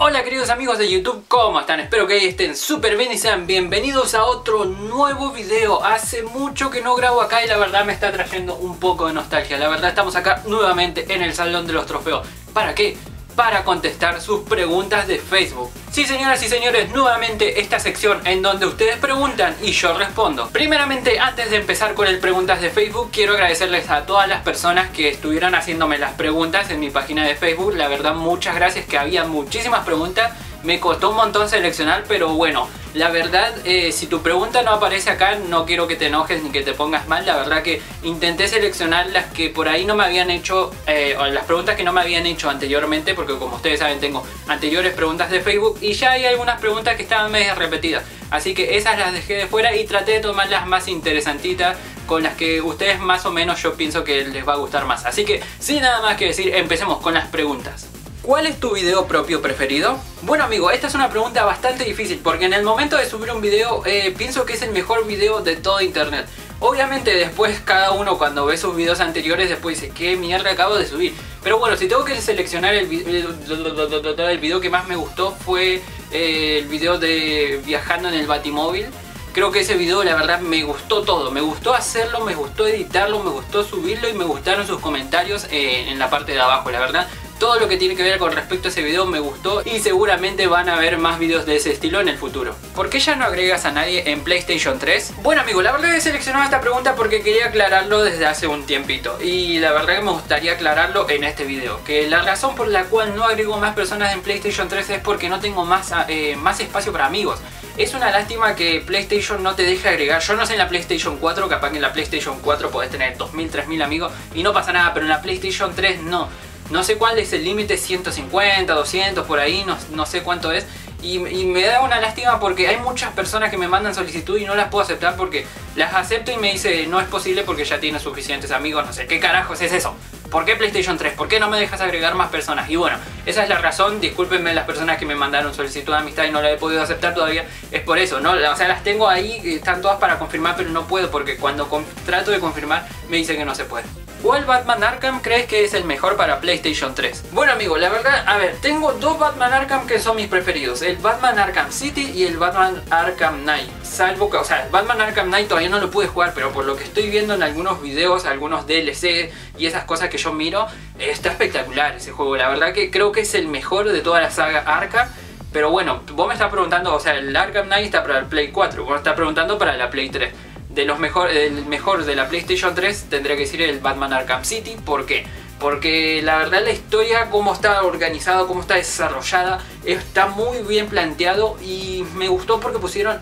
Hola queridos amigos de YouTube, ¿cómo están? Espero que estén súper bien y sean bienvenidos a otro nuevo video. Hace mucho que no grabo acá y la verdad me está trayendo un poco de nostalgia. La verdad estamos acá nuevamente en el Salón de los Trofeos. ¿Para qué? Para contestar sus preguntas de Facebook. Sí señoras y señores, nuevamente esta sección en donde ustedes preguntan y yo respondo. Primeramente, antes de empezar con el preguntas de Facebook, quiero agradecerles a todas las personas que estuvieron haciéndome las preguntas en mi página de Facebook. La verdad, muchas gracias, que había muchísimas preguntas. Me costó un montón seleccionar, pero bueno, la verdad, si tu pregunta no aparece acá, no quiero que te enojes ni que te pongas mal. La verdad que intenté seleccionar las que por ahí no me habían hecho, o las preguntas que no me habían hecho anteriormente, porque como ustedes saben tengo anteriores preguntas de Facebook y ya hay algunas preguntas que estaban medio repetidas. Así que esas las dejé de fuera y traté de tomar las más interesantitas, con las que ustedes más o menos yo pienso que les va a gustar más. Así que sin nada más que decir, empecemos con las preguntas. ¿Cuál es tu video propio preferido? Bueno amigo, esta es una pregunta bastante difícil porque en el momento de subir un video pienso que es el mejor video de todo internet. Obviamente después cada uno cuando ve sus videos anteriores después dice ¿qué mierda acabo de subir? Pero bueno, si tengo que seleccionar el video que más me gustó fue el video de viajando en el Batimóvil. Creo que ese video la verdad me gustó todo, me gustó hacerlo, me gustó editarlo, me gustó subirlo y me gustaron sus comentarios en la parte de abajo, la verdad. Todo lo que tiene que ver con respecto a ese video me gustó y seguramente van a ver más videos de ese estilo en el futuro. ¿Por qué ya no agregas a nadie en PlayStation 3? Bueno amigo, la verdad he seleccionado esta pregunta porque quería aclararlo desde hace un tiempito. Y la verdad que me gustaría aclararlo en este video. Que la razón por la cual no agrego más personas en PlayStation 3 es porque no tengo más espacio para amigos. Es una lástima que PlayStation no te deje agregar. Yo no sé en la PlayStation 4, capaz que en la PlayStation 4 podés tener 2000, 3000 amigos y no pasa nada, pero en la PlayStation 3 no. No sé cuál es el límite, 150, 200, por ahí, no sé cuánto es. Y me da una lástima porque hay muchas personas que me mandan solicitud y no las puedo aceptar porque las acepto y me dice no es posible porque ya tiene suficientes amigos, no sé. ¿Qué carajos es eso? ¿Por qué PlayStation 3? ¿Por qué no me dejas agregar más personas? Y bueno, esa es la razón, discúlpenme las personas que me mandaron solicitud de amistad y no la he podido aceptar todavía. Es por eso, ¿no? O sea, las tengo ahí, están todas para confirmar, pero no puedo porque cuando trato de confirmar me dice que no se puede. ¿Cuál Batman Arkham crees que es el mejor para PlayStation 3? Bueno amigo, la verdad, a ver, tengo dos Batman Arkham que son mis preferidos. El Batman Arkham City y el Batman Arkham Knight. Salvo que, o sea, el Batman Arkham Knight todavía no lo pude jugar, pero por lo que estoy viendo en algunos videos, algunos DLC y esas cosas que yo miro, está espectacular ese juego. La verdad que creo que es el mejor de toda la saga Arkham. Pero bueno, vos me estás preguntando, o sea, el Arkham Knight está para el Play 4, vos me estás preguntando para la Play 3. El mejor de la PlayStation 3 tendría que decir el Batman Arkham City. ¿Por qué? Porque la verdad la historia, cómo está organizada, cómo está desarrollada, está muy bien planteado y me gustó porque pusieron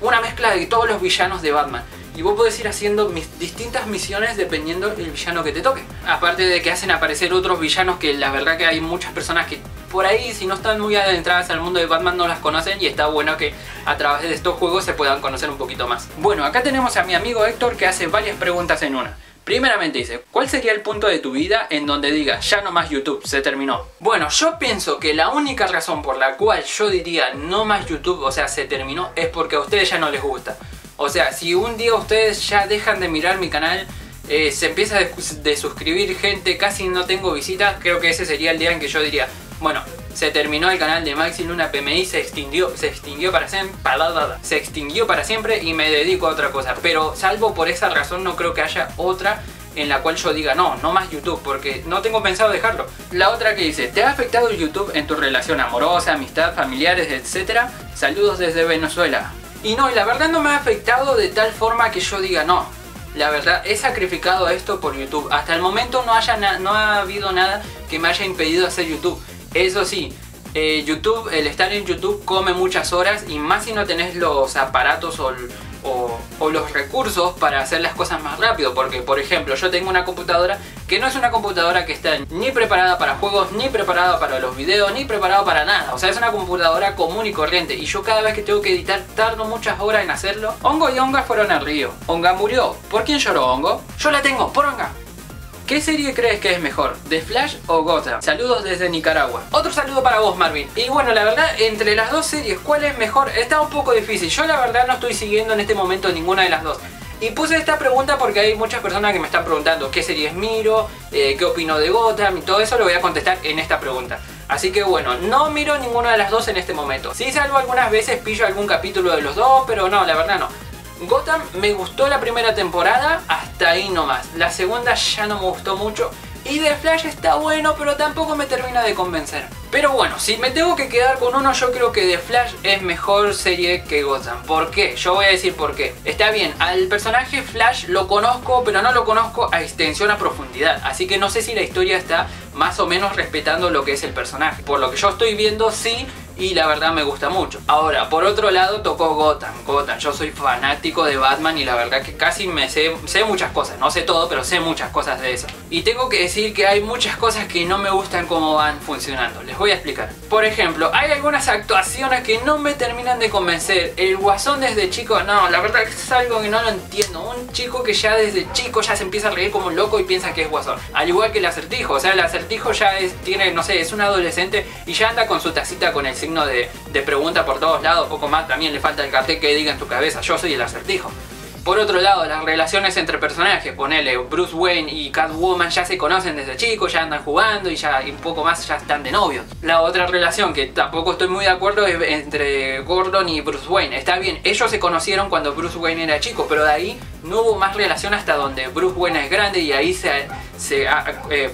una mezcla de todos los villanos de Batman. Y vos podés ir haciendo distintas misiones dependiendo del villano que te toque. Aparte de que hacen aparecer otros villanos que la verdad que hay muchas personas que por ahí, si no están muy adentradas al mundo de Batman, no las conocen y está bueno que a través de estos juegos se puedan conocer un poquito más. Bueno, acá tenemos a mi amigo Héctor que hace varias preguntas en una. Primeramente dice, ¿cuál sería el punto de tu vida en donde digas ya no más YouTube, se terminó? Bueno, yo pienso que la única razón por la cual yo diría no más YouTube, o sea, se terminó, es porque a ustedes ya no les gusta. O sea, si un día ustedes ya dejan de mirar mi canal, se empieza de suscribir gente, casi no tengo visitas, creo que ese sería el día en que yo diría, bueno, se terminó el canal de Maxi Luna PMI, se extinguió para siempre y me dedico a otra cosa. Pero salvo por esa razón no creo que haya otra en la cual yo diga no más YouTube, porque no tengo pensado dejarlo. La otra que dice, ¿te ha afectado YouTube en tu relación amorosa, amistad, familiares, etcétera? Saludos desde Venezuela. Y no, la verdad no me ha afectado de tal forma que yo diga no. La verdad, he sacrificado esto por YouTube. Hasta el momento no ha habido nada que me haya impedido hacer YouTube. Eso sí, YouTube, el estar en YouTube come muchas horas y más si no tenés los aparatos o los recursos para hacer las cosas más rápido. Porque, por ejemplo, yo tengo una computadora que no es una computadora que está ni preparada para juegos, ni preparada para los videos, ni preparada para nada. O sea, es una computadora común y corriente. Y yo cada vez que tengo que editar tardo muchas horas en hacerlo. Hongo y Honga fueron al río. Honga murió. ¿Por quién lloró Hongo? Yo la tengo, por Honga. ¿Qué serie crees que es mejor? ¿The Flash o Gotham? Saludos desde Nicaragua. Otro saludo para vos, Marvin. Y bueno, la verdad, entre las dos series, ¿cuál es mejor? Está un poco difícil. Yo la verdad no estoy siguiendo en este momento ninguna de las dos. Y puse esta pregunta porque hay muchas personas que me están preguntando qué series miro, qué opino de Gotham y todo eso lo voy a contestar en esta pregunta. Así que bueno, no miro ninguna de las dos en este momento. Sí, salvo algunas veces pillo algún capítulo de los dos, pero no, la verdad no. Gotham me gustó la primera temporada, hasta ahí nomás. La segunda ya no me gustó mucho. Y The Flash está bueno, pero tampoco me termina de convencer. Pero bueno, si me tengo que quedar con uno, yo creo que The Flash es mejor serie que Gotham. ¿Por qué? Yo voy a decir por qué. Está bien, al personaje Flash lo conozco, pero no lo conozco a extensión, a profundidad. Así que no sé si la historia está más o menos respetando lo que es el personaje. Por lo que yo estoy viendo, sí, y la verdad me gusta mucho. Ahora, por otro lado, tocó Gotham. Yo soy fanático de Batman y la verdad que casi me sé muchas cosas. No sé todo, pero sé muchas cosas de eso. Y tengo que decir que hay muchas cosas que no me gustan cómo van funcionando. Les voy a explicar. Por ejemplo, hay algunas actuaciones que no me terminan de convencer. El Guasón desde chico, no, la verdad que es algo que no lo entiendo. Un chico que ya desde chico ya se empieza a reír como un loco y piensa que es Guasón. Al igual que el Acertijo, o sea, el Acertijo ya tiene, no sé, es un adolescente y ya anda con su tacita con el signo de pregunta por todos lados, poco más, también le falta el cartel que diga en tu cabeza, yo soy el Acertijo. Por otro lado, las relaciones entre personajes, ponele Bruce Wayne y Catwoman, ya se conocen desde chicos, ya andan jugando y un poco más ya están de novios. La otra relación que tampoco estoy muy de acuerdo es entre Gordon y Bruce Wayne. Está bien, ellos se conocieron cuando Bruce Wayne era chico, pero de ahí no hubo más relación hasta donde Bruce Wayne es grande y ahí se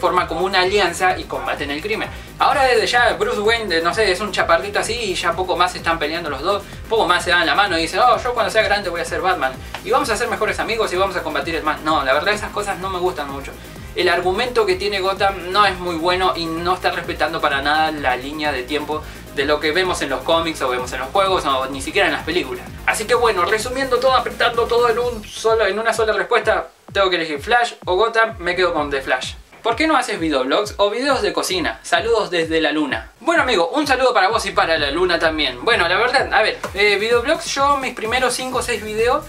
forma como una alianza y combaten el crimen. Ahora desde ya Bruce Wayne, no sé, es un chaparrito así y ya poco más están peleando los dos, poco más se dan la mano y dicen, oh, yo cuando sea grande voy a ser Batman y vamos a ser mejores amigos y vamos a combatir el mal. No, la verdad esas cosas no me gustan mucho. El argumento que tiene Gotham no es muy bueno y no está respetando para nada la línea de tiempo de lo que vemos en los cómics o vemos en los juegos o ni siquiera en las películas. Así que bueno, resumiendo todo, apretando todo en una sola respuesta, tengo que elegir Flash o Gotham, me quedo con The Flash. ¿Por qué no haces videoblogs o videos de cocina? Saludos desde la luna. Bueno amigo, un saludo para vos y para la luna también. Bueno, la verdad, a ver, videoblogs, yo mis primeros 5 o 6 videos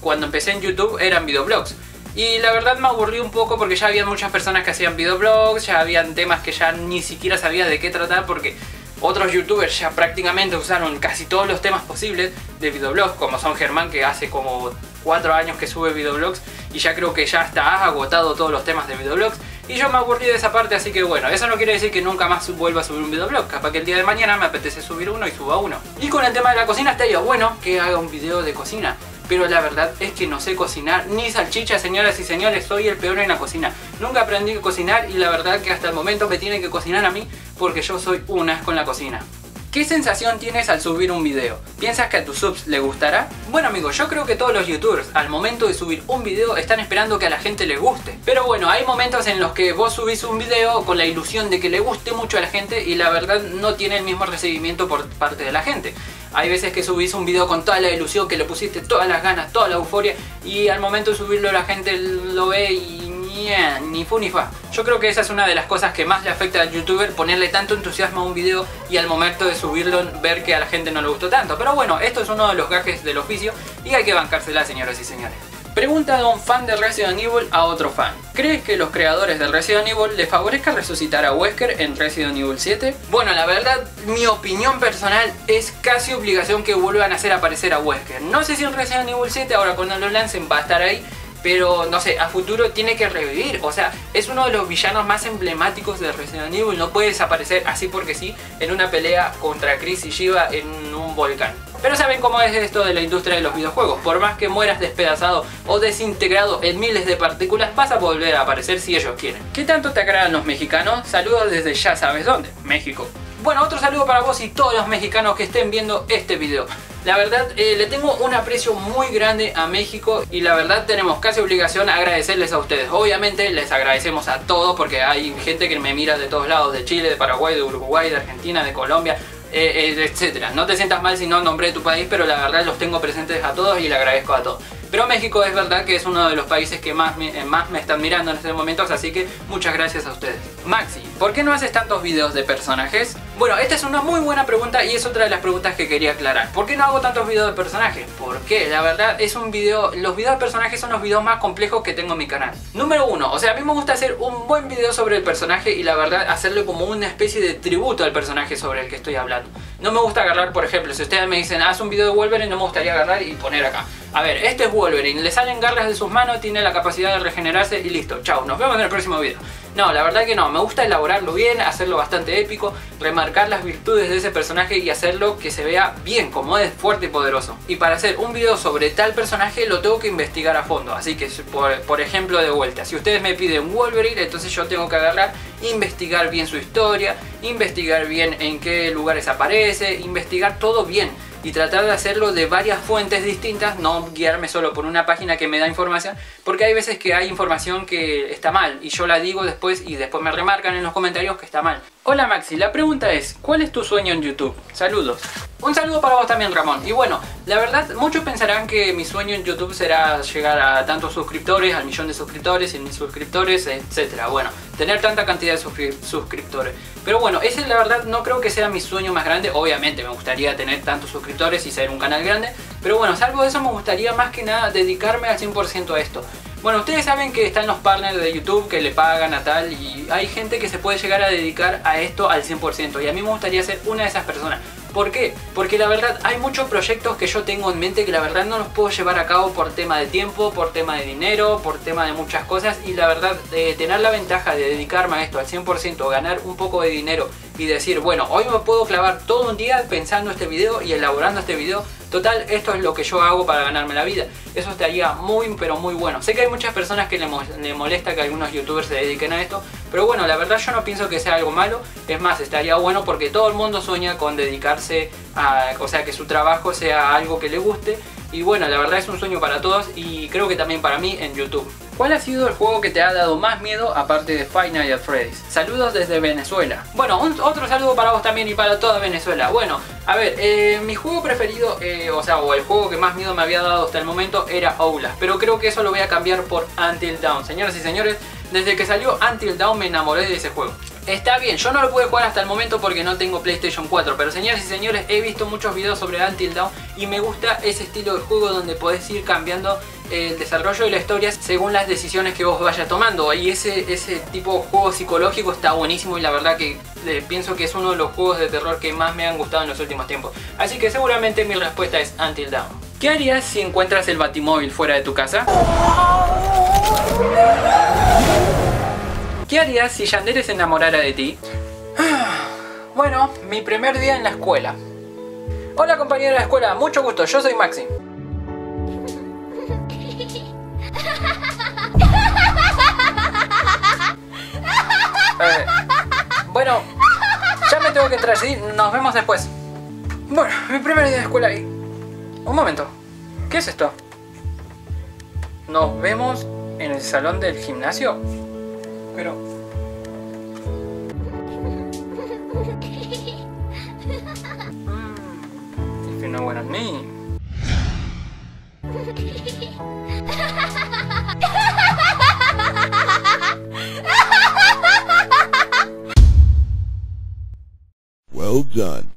cuando empecé en YouTube eran videoblogs. Y la verdad me aburrí un poco porque ya habían muchas personas que hacían videoblogs, ya habían temas que ya ni siquiera sabía de qué tratar porque otros youtubers ya prácticamente usaron casi todos los temas posibles de videoblogs, como son Germán, que hace como 4 años que sube videoblogs y ya creo que ya hasta has agotado todos los temas de videoblogs. Y yo me aburrí de esa parte, así que bueno, eso no quiere decir que nunca más vuelva a subir un videoblog. Capaz que el día de mañana me apetece subir uno y suba uno. Y con el tema de la cocina estaría bueno que haga un video de cocina, pero la verdad es que no sé cocinar ni salchicha, señoras y señores, soy el peor en la cocina. Nunca aprendí a cocinar y la verdad que hasta el momento me tienen que cocinar a mí porque yo soy un asco en la cocina. ¿Qué sensación tienes al subir un video? ¿Piensas que a tus subs le gustará? Bueno amigos, yo creo que todos los youtubers al momento de subir un video están esperando que a la gente le guste. Pero bueno, hay momentos en los que vos subís un video con la ilusión de que le guste mucho a la gente y la verdad no tiene el mismo recibimiento por parte de la gente. Hay veces que subís un video con toda la ilusión, que le pusiste todas las ganas, toda la euforia y al momento de subirlo la gente lo ve y ni fu ni fa. Yo creo que esa es una de las cosas que más le afecta al youtuber, ponerle tanto entusiasmo a un video y al momento de subirlo ver que a la gente no le gustó tanto. Pero bueno, esto es uno de los gajes del oficio y hay que bancársela, señoras y señores. Pregunta de un fan de Resident Evil a otro fan. ¿Crees que los creadores de Resident Evil les favorezca resucitar a Wesker en Resident Evil 7? Bueno, la verdad, mi opinión personal es casi obligación que vuelvan a hacer aparecer a Wesker. No sé si en Resident Evil 7, ahora cuando lo lancen va a estar ahí, pero no sé, a futuro tiene que revivir. O sea, es uno de los villanos más emblemáticos de Resident Evil. No puede desaparecer así porque sí en una pelea contra Chris y Shiva en un volcán. Pero saben cómo es esto de la industria de los videojuegos. Por más que mueras despedazado o desintegrado en miles de partículas, vas a volver a aparecer si ellos quieren. ¿Qué tanto te agradan los mexicanos? Saludos desde ya sabes dónde, México. Bueno, otro saludo para vos y todos los mexicanos que estén viendo este video. La verdad, le tengo un aprecio muy grande a México y la verdad tenemos casi obligación a agradecerles a ustedes. Obviamente les agradecemos a todos porque hay gente que me mira de todos lados, de Chile, de Paraguay, de Uruguay, de Argentina, de Colombia, etcétera. No te sientas mal si no nombré tu país, pero la verdad los tengo presentes a todos y le agradezco a todos. Pero México es verdad que es uno de los países que más me están mirando en estos momentos, así que muchas gracias a ustedes. Maxi, ¿por qué no haces tantos videos de personajes? Bueno, esta es una muy buena pregunta y es otra de las preguntas que quería aclarar. ¿Por qué no hago tantos videos de personajes? Porque la verdad es los videos de personajes son los videos más complejos que tengo en mi canal. Número 1, o sea, a mí me gusta hacer un buen video sobre el personaje y la verdad hacerlo como una especie de tributo al personaje sobre el que estoy hablando. No me gusta agarrar, por ejemplo, si ustedes me dicen, haz un video de Wolverine, no me gustaría agarrar y poner acá. A ver, este es Wolverine, le salen garras de sus manos, tiene la capacidad de regenerarse y listo, chao, nos vemos en el próximo video. No, la verdad que no, me gusta elaborarlo bien, hacerlo bastante épico, remarcar las virtudes de ese personaje y hacerlo que se vea bien, como es, fuerte y poderoso. Y para hacer un video sobre tal personaje lo tengo que investigar a fondo, así que por ejemplo, de vuelta, si ustedes me piden Wolverine, entonces yo tengo que agarrar, investigar bien su historia, investigar bien en qué lugares aparece, investigar todo bien y tratar de hacerlo de varias fuentes distintas, no guiarme solo por una página que me da información, porque hay veces que hay información que está mal y yo la digo después y después me remarcan en los comentarios que está mal. Hola Maxi, la pregunta es, ¿cuál es tu sueño en YouTube? Saludos. Un saludo para vos también, Ramón. Y bueno, la verdad, muchos pensarán que mi sueño en YouTube será llegar a tantos suscriptores, al millón de suscriptores, 1.000 suscriptores, etcétera. Bueno, tener tanta cantidad de suscriptores. Pero bueno, ese la verdad no creo que sea mi sueño más grande. Obviamente me gustaría tener tantos suscriptores y ser un canal grande. Pero bueno, salvo de eso me gustaría más que nada dedicarme al 100% a esto. Bueno, ustedes saben que están los partners de YouTube que le pagan a tal y hay gente que se puede llegar a dedicar a esto al 100% y a mí me gustaría ser una de esas personas. ¿Por qué? Porque la verdad hay muchos proyectos que yo tengo en mente que la verdad no los puedo llevar a cabo por tema de tiempo, por tema de dinero, por tema de muchas cosas y la verdad tener la ventaja de dedicarme a esto al 100%, ganar un poco de dinero y decir bueno, hoy me puedo clavar todo un día pensando este video y elaborando este video. Total, esto es lo que yo hago para ganarme la vida. Eso estaría muy, pero muy bueno. Sé que hay muchas personas que le molesta que algunos youtubers se dediquen a esto, pero bueno, la verdad yo no pienso que sea algo malo. Es más, estaría bueno porque todo el mundo sueña con dedicarse a... o sea, que su trabajo sea algo que le guste. Y bueno, la verdad es un sueño para todos y creo que también para mí en YouTube. ¿Cuál ha sido el juego que te ha dado más miedo aparte de Five Nights at Freddy's? Saludos desde Venezuela. Bueno, otro saludo para vos también y para toda Venezuela. Bueno, a ver, mi juego preferido, o el juego que más miedo me había dado hasta el momento era Outlast. Pero creo que eso lo voy a cambiar por Until Dawn. Señoras y señores, desde que salió Until Dawn me enamoré de ese juego. Está bien, yo no lo pude jugar hasta el momento porque no tengo PlayStation 4, pero señores y señores, he visto muchos videos sobre Until Dawn y me gusta ese estilo de juego donde podés ir cambiando el desarrollo de la historia según las decisiones que vos vayas tomando. Y ese tipo de juego psicológico está buenísimo y la verdad que pienso que es uno de los juegos de terror que más me han gustado en los últimos tiempos. Así que seguramente mi respuesta es Until Dawn. ¿Qué harías si encuentras el Batimóvil fuera de tu casa? ¿Qué harías si Yandere se enamorara de ti? Bueno, mi primer día en la escuela. Hola compañero de la escuela, mucho gusto, yo soy Maxi. Bueno, ya me tengo que entrar, ¿sí? Nos vemos después. Bueno, mi primer día de escuela y... un momento, ¿qué es esto? ¿Nos vemos en el salón del gimnasio? Pero... if you know what I mean. Well done.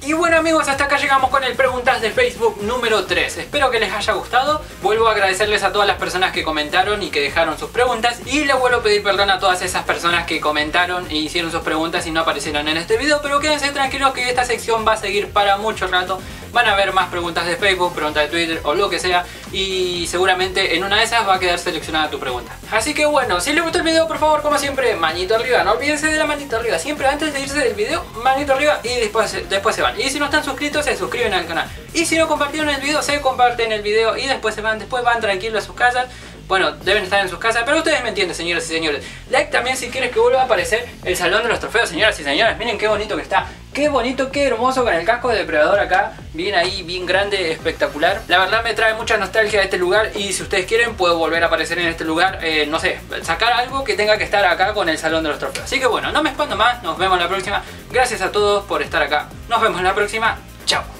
Y bueno amigos, hasta acá llegamos con el Preguntas de Facebook número 3. Espero que les haya gustado. Vuelvo a agradecerles a todas las personas que comentaron y que dejaron sus preguntas. Y les vuelvo a pedir perdón a todas esas personas que comentaron e hicieron sus preguntas y no aparecieron en este video. Pero quédense tranquilos que esta sección va a seguir para mucho rato. Van a ver más preguntas de Facebook, preguntas de Twitter o lo que sea. Y seguramente en una de esas va a quedar seleccionada tu pregunta. Así que bueno, si les gustó el video, por favor, como siempre, manito arriba. No olvídense de la manito arriba. Siempre antes de irse del video, manito arriba y después se van. Y si no están suscritos, se suscriben al canal. Y si no compartieron el video, se comparten el video y después se van. Después van tranquilos a sus casas. Bueno, deben estar en sus casas, pero ustedes me entienden, señoras y señores. Like también si quieres que vuelva a aparecer el Salón de los Trofeos, señoras y señores. Miren qué bonito que está. Qué bonito, qué hermoso con el casco de depredador acá. Bien ahí, bien grande, espectacular. La verdad me trae mucha nostalgia de este lugar. Y si ustedes quieren puedo volver a aparecer en este lugar, no sé, sacar algo que tenga que estar acá con el Salón de los Trofeos. Así que bueno, no me expando más, nos vemos la próxima. Gracias a todos por estar acá. Nos vemos la próxima, chao.